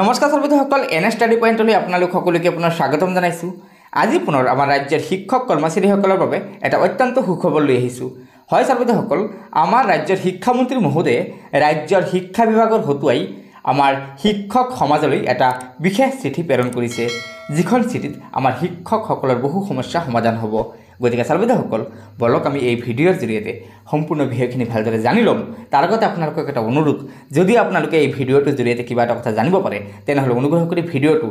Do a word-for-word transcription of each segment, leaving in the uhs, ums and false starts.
नमस्कार सर्वोदयসকল N study পইণ্টলৈ আপোনালোক সকলোকে পুনৰ স্বাগতম জনাইছো। আজি পুনৰ আমাৰ ৰাজ্যৰ শিক্ষক কৰ্মচাৰীসকলৰ বাবে এটা অত্যন্ত সুখবৰ লৈ আহিছো। হয় সর্বদয়সকল, আমাৰ ৰাজ্যৰ শিক্ষামন্ত্ৰী মহোদয়ে ৰাজ্যৰ শিক্ষা বিভাগৰ হতুৱাই আমাৰ শিক্ষক সমাজলৈ এটা বিশেষ চিঠি প্ৰেৰণ কৰিছে, যিখন চিঠিত আমাৰ শিক্ষকসকলৰ বহু সমস্যা সমাধান হ'ব। গতিকে সর্বদয়সকল, বলক আমি এই ভিডিঅ'ৰ জৰিয়তে সম্পূৰ্ণ বিষয়খিনি ভালদৰে জানি ল'ম। তাৰ আগতে আপোনালোকক এটা অনুৰোধ, যদি আপোনালোকে এই ভিডিঅ'টোৰ জৰিয়তে কিবা এটা কথা জানিব পাৰে তেনেহ'লে অনুগ্ৰহ কৰি ভিডিঅ'টো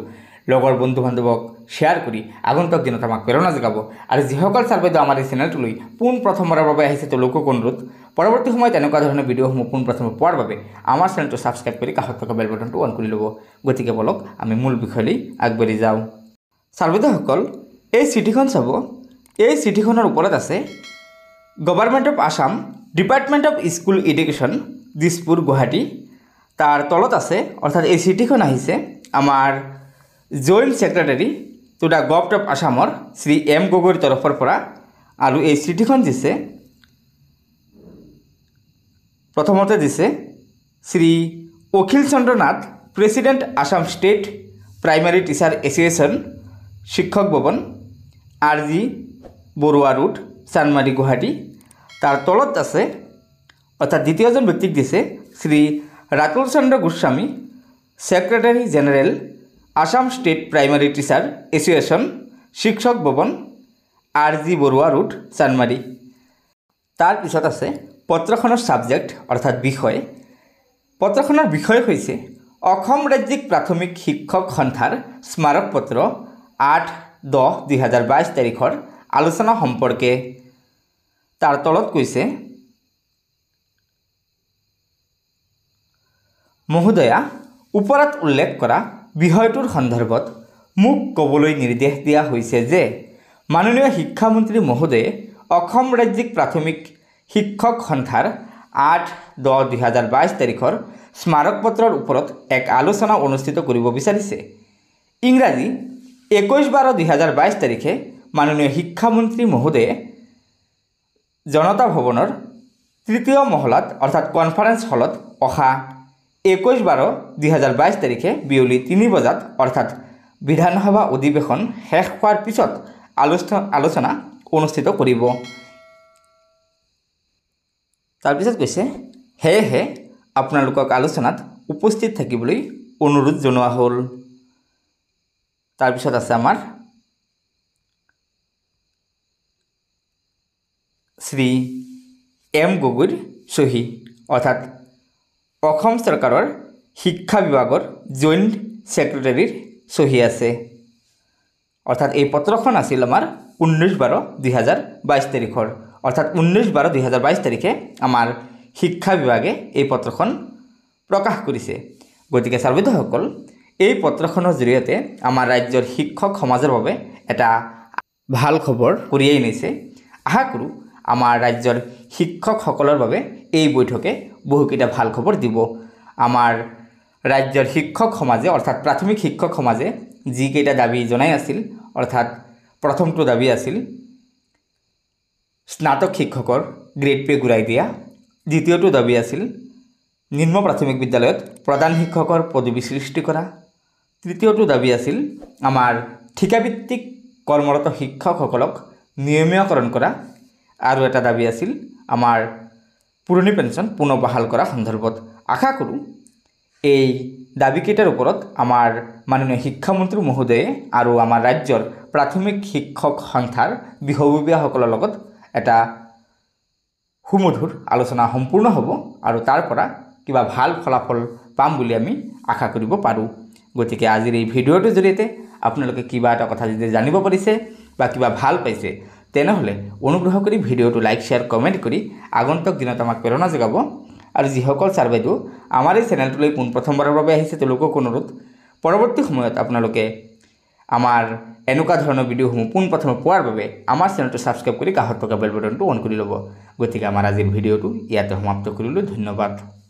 লগৰ বন্ধু বান্ধৱক শ্বেয়াৰ কৰি আগন্তুক দিনত আমাক প্ৰেৰণা যোগাব। আৰু যিসকল সর্বদয় আমাৰ এই চেনেলটোলৈ পোন প্ৰথমবাৰৰ বাবে আহিছে তেওঁলোকক অনুৰোধ, পৰৱৰ্তী সময়ত এনেকুৱা ধৰণৰ ভিডিঅ'সমূহ পোন প্ৰথমে পোৱাৰ বাবে আমাৰ চেনেলটো ছাবস্ক্ৰাইব কৰি কাষত থকা বেল বাটনটো অন কৰি ল'ব। গতিকে বলক আমি মূল বিষয়লৈ আগবাঢ়ি যাওঁ। সর্বদয়সকল, এই চিঠিখন চাব। এই চিঠিখনৰ ওপৰত আছে government of Assam, department of school education, Dispur, Guwahati. তাৰ তলত আছে, অৰ্থাৎ এই চিঠিখন আহিছে আমাৰ joint secretary to the government of আসামৰ শ্রী এম গগৈৰ তৰফৰ পৰা। আৰু এই চিঠিখন দিছে, প্ৰথমতে দিছে Shri Akhil Chandranath, president Assam state primary teacher association, Shikshak Bhawan, R G Baruah road, Chandmari, Guwahati. তাৰ তলত আছে, অৰ্থাৎ দ্বিতীয়জন ব্যক্তিক দিছে Shri Rakul Chandra Goswami, secretary general, Assam state primary teacher association, Shikshak Bhawan, R G Baruah road, Chandmari. তারপর আছে পত্রখনের সাবজেক্ট, অর্থাৎ বিষয়। পত্রখনের বিষয় হয়েছে অসম রাজ্যিক প্রাথমিক শিক্ষক সন্থার স্মারকপত্র আট দহ দুই হাজার বাইশ তারিখর আলোচনা সম্পর্কে। তার তলত কৈছে, মহোদয়া উপরাত উল্লেখ করা বিষয়টোৰ সন্দৰ্ভত মোক ক'বলৈ নিৰ্দেশ দিয়া হৈছে যে মাননীয় শিক্ষামন্ত্ৰী মহোদয়ে অসম ৰাজ্যিক প্ৰাথমিক শিক্ষক সন্থাৰ আঠ দহ দুহেজাৰ বাইছ তাৰিখৰ স্মাৰকপত্ৰৰ ওপৰত এক আলোচনা অনুষ্ঠিত কৰিব বিচাৰিছে। ইংৰাজী একৈছ বাৰ দুহেজাৰ বাইছ তাৰিখে মাননীয় শিক্ষামন্ত্ৰী মহোদয়ে জনতা ভৱনৰ তৃতীয় মহলাত, অৰ্থাৎ কনফাৰেন্স হলত অহা একৈশ বারো দুহাজার বাইশ তারিখে বিয়লি তিনি বজাত, অর্থাৎ বিধানসভা অধিবেশন শেষ হওয়ার পিছত আলোচনা আলোচনা অনুষ্ঠিত করব। তারপর কৈছে, হে হে আপোনালোক আলোচনাত উপস্থিত থাকিবলৈ অনুরোধ জানা হল। তারপর আছে আমার শ্রী এম গগৈৰ সহি, অর্থাৎ অসম সরকারের শিক্ষা বিভাগের জয়েন্ট সেক্রেটারির সহি আছে। অর্থাৎ এই পত্রখন আছিল আমার উনিশ বারো দুই হাজার বাইশ তারিখর, অর্থাৎ উনিশ বারো দুই হাজার বাইশ তারিখে আমার শিক্ষা বিভাগে এই পত্রখন প্রকাশ করেছে। গতিকে সর্বদয়সকল, এই পত্রখনের জৰিয়তে আমার রাজ্যের শিক্ষক সমাজের বাবে এটা ভাল খবর করিয়াই নিছে। আশা করো আমার রাজ্যের শিক্ষকসকলের বাবে এই বৈঠকে বহুকেইটা ভাল খবর দিব। আমার রাজ্যের শিক্ষক সমাজে, অর্থাৎ প্রাথমিক শিক্ষক সমাজে যিকেইটা দাবি জানাই আছিল, অর্থাৎ প্রথমটো দাবি আছিল স্নাতক শিক্ষকর গ্রেড পে ঘূৰাই দিয়া, দ্বিতীয়টো দাবি আছিল নিম্ন প্রাথমিক বিদ্যালয়ত প্রধান শিক্ষকর পদবী সৃষ্টি করা, তৃতীয়টো দাবি আছিল আমার ঠিকাভিত্তিক কর্মরত শিক্ষকসকলক নিয়মীয়করণ করা, আৰু এটা দাবী আছিল আমার পুরনি পেনশন পুনঃ বহাল করা সন্দর্ভত। আশা করো এই দাবীকেইটার উপর আমার মাননীয় শিক্ষামন্ত্রী মহোদয়ে আর আমার রাজ্যের প্রাথমিক শিক্ষক সন্থার বিহবীয়াসকলৰ লগত এটা সুমধুর আলোচনা সম্পূর্ণ হব, আর তারপরা কিবা ভাল ফলাফল পাম বলে আমি আশা করব পারো। গতিকে আজির এই ভিডিওটির জৰিয়তে আপোনালোকে কিবা এটা কথা যদি জানিব পাৰিছে বা কিবা ভাল পাইছে তেনেহ'লে অনুগ্ৰহ কৰি ভিডিঅ'টো লাইক, শ্বেয়াৰ, কমেণ্ট কৰি আগন্তুক দিনত আমাক প্ৰেৰণা যোগাব। আৰু যিসকল ছাৰ বাইদেউ আমাৰ এই চেনেলটোলৈ পোন প্ৰথমবাৰৰ বাবে আহিছে তেওঁলোকক অনুৰোধ, পৰৱৰ্তী সময়ত আপোনালোকে আমাৰ এনেকুৱা ধৰণৰ ভিডিঅ'সমূহ পোন প্ৰথমে পোৱাৰ বাবে আমাৰ চেনেলটো ছাবস্ক্ৰাইব কৰি কাষত থকা বেল বাটনটো অন কৰি ল'ব। গতিকে আমাৰ আজিৰ ভিডিঅ'টো ইয়াতে সমাপ্ত কৰিলোঁ। ধন্যবাদ।